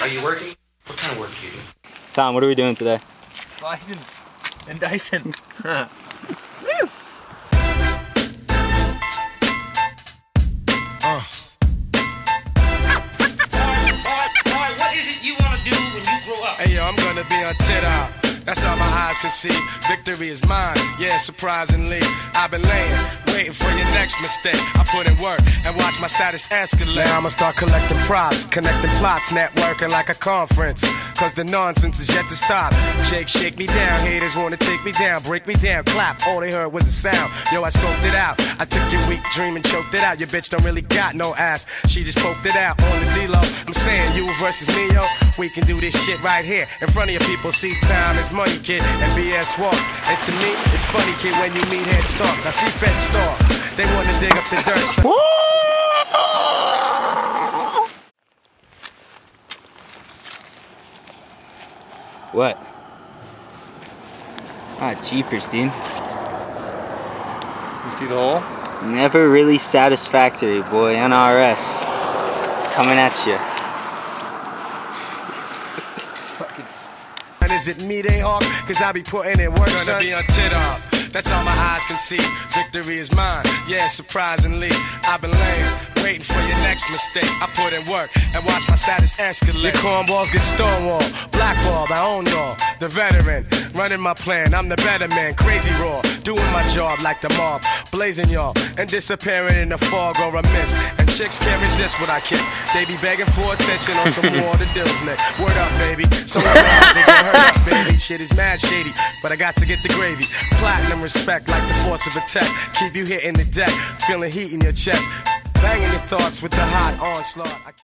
Are you working? What kind of work do you do? Tom, what are we doing today? Bison and Dyson. Woo! What is it you want to do when you grow up? Hey yo, I'm gonna be on TikTok. That's all my eyes can see. Victory is mine. Yeah, surprisingly, I've been laying, waiting for your next mistake. I put in work and watch my status escalate. Now I'ma start collecting props, connecting plots, networking like a conference. Cause the nonsense is yet to stop. Shake me down. Haters wanna take me down, break me down, clap. All they heard was a sound. Yo, I scoped it out. I took your weak dream and choked it out. Your bitch don't really got no ass. She just poked it out on the D-Lo. I'm saying you versus me, yo. We can do this shit right here in front of your people. See, time is money, kid, and BS walks. And to me, it's funny, kid, when you meet head talk. I see Fed Star. They wanna dig up the dirt. So what? Ah, jeepers, dude. You see the hole? Never really satisfactory, boy. NRS coming at you. Is it me they hawk? Cause I be putting in work, son. Gonna be on TikTok. That's all my eyes can see. Victory is mine. Yeah, surprisingly, I've been laying, waiting for your next mistake. I put in work and watch my status escalate. Your cornballs get stonewalled, blackballed. I own y'all. The veteran, running my plan. I'm the better man, crazy raw, doing my job like the mob, blazing y'all and disappearing in the fog or a mist. And chicks can't resist what I kick. They be begging for attention on some more of the deals, Nick. Word up, baby. So I'm out to get hurt up, baby. Shit is mad shady, but I got to get the gravy. Platinum respect like the force of a tech. Keep you hitting the deck, feeling heat in your chest, banging your thoughts with the hot onslaught.